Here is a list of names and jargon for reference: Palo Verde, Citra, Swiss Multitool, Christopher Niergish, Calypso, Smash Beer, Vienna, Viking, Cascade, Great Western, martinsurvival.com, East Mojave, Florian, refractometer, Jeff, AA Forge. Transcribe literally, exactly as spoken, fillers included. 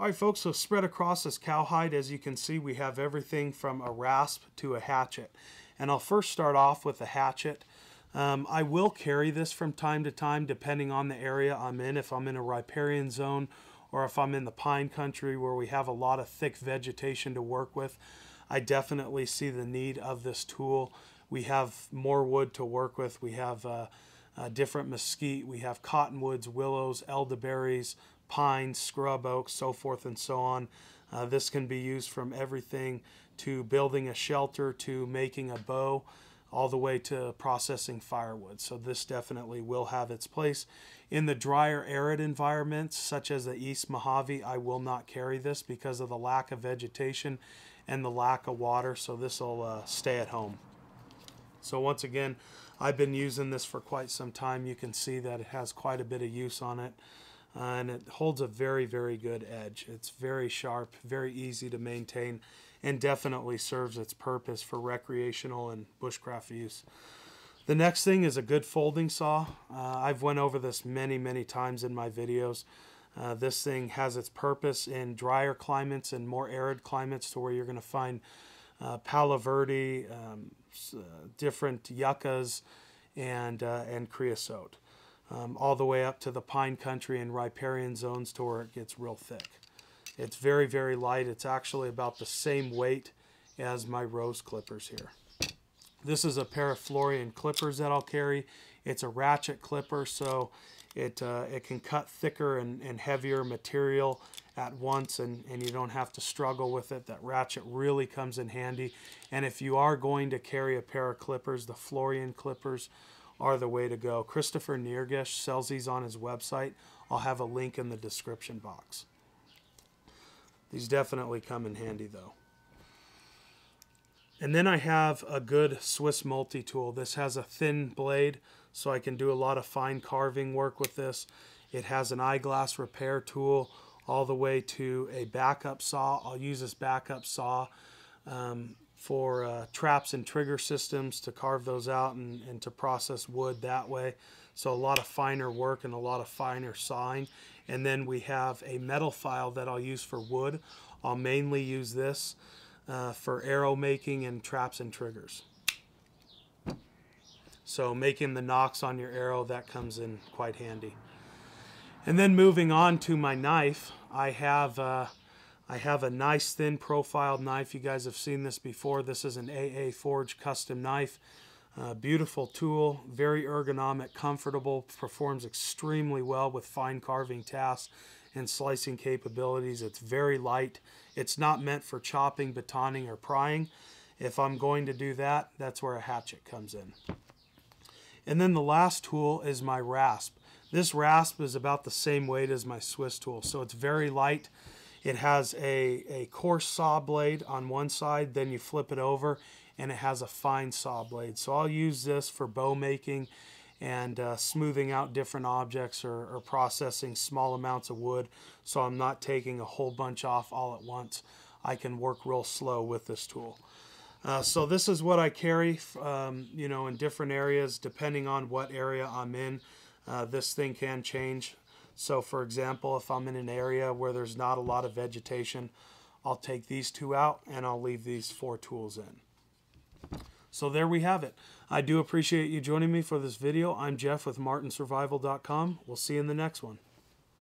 All right, folks, so spread across this cowhide, as you can see, we have everything from a rasp to a hatchet. And I'll first start off with a hatchet. Um, I will carry this from time to time, depending on the area I'm in. If I'm in a riparian zone or if I'm in the pine country where we have a lot of thick vegetation to work with, I definitely see the need of this tool. We have more wood to work with. We have uh, uh, different mesquite. We have cottonwoods, willows, elderberries, pines, scrub oaks, so forth and so on. Uh, this can be used from everything to building a shelter to making a bow, all the way to processing firewood. So this definitely will have its place. In the drier, arid environments, such as the East Mojave, I will not carry this because of the lack of vegetation and the lack of water, so this will uh, stay at home. So once again, I've been using this for quite some time. You can see that it has quite a bit of use on it, uh, and it holds a very, very good edge. It's very sharp, very easy to maintain, and definitely serves its purpose for recreational and bushcraft use. The next thing is a good folding saw. Uh, I've went over this many, many times in my videos. Uh, this thing has its purpose in drier climates and more arid climates, to where you're going to find uh, Palo Verde, um, uh, different yuccas, and, uh, and creosote, um, all the way up to the pine country and riparian zones, to where it gets real thick. It's very, very light. It's actually about the same weight as my rose clippers here. This is a pair of Florian clippers that I'll carry. It's a ratchet clipper, so it, uh, it can cut thicker and, and heavier material at once, and, and you don't have to struggle with it. That ratchet really comes in handy. And if you are going to carry a pair of clippers, the Florian clippers are the way to go. Christopher Niergish sells these on his website. I'll have a link in the description box. These definitely come in handy though. And then I have a good Swiss multi-tool. This has a thin blade, so I can do a lot of fine carving work with this. It has an eyeglass repair tool all the way to a backup saw. I'll use this backup saw um, for uh, traps and trigger systems, to carve those out and, and to process wood that way. So a lot of finer work and a lot of finer sawing. And then we have a metal file that I'll use for wood. I'll mainly use this uh, for arrow making and traps and triggers. So making the nocks on your arrow, that comes in quite handy. And then moving on to my knife, I have, uh, I have a nice thin profiled knife. You guys have seen this before. This is an A A Forge custom knife. Uh, beautiful tool, very ergonomic, comfortable, performs extremely well with fine carving tasks and slicing capabilities. It's very light. It's not meant for chopping, batoning, or prying. If I'm going to do that, that's where a hatchet comes in. And then the last tool is my rasp. This rasp is about the same weight as my Swiss tool, so it's very light. It has a, a coarse saw blade on one side, then you flip it over, and it has a fine saw blade. So I'll use this for bow making and uh, smoothing out different objects, or, or processing small amounts of wood, so I'm not taking a whole bunch off all at once. I can work real slow with this tool. Uh, so this is what I carry, um, you know, in different areas, depending on what area I'm in. Uh, this thing can change. So for example, if I'm in an area where there's not a lot of vegetation, I'll take these two out and I'll leave these four tools in. So there we have it. I do appreciate you joining me for this video. I'm Jeff with martin survival dot com. We'll see you in the next one.